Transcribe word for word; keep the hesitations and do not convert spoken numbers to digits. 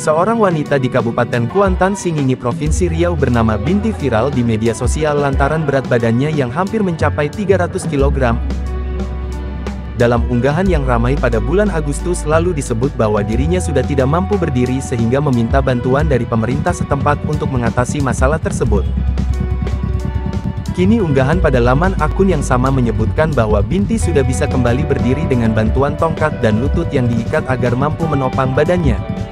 Seorang wanita di Kabupaten Kuantan Singingi Provinsi Riau bernama Binti viral di media sosial lantaran berat badannya yang hampir mencapai tiga ratus kilogram. Dalam unggahan yang ramai pada bulan Agustus lalu disebut bahwa dirinya sudah tidak mampu berdiri sehingga meminta bantuan dari pemerintah setempat untuk mengatasi masalah tersebut. Kini unggahan pada laman akun yang sama menyebutkan bahwa Binti sudah bisa kembali berdiri dengan bantuan tongkat dan lutut yang diikat agar mampu menopang badannya.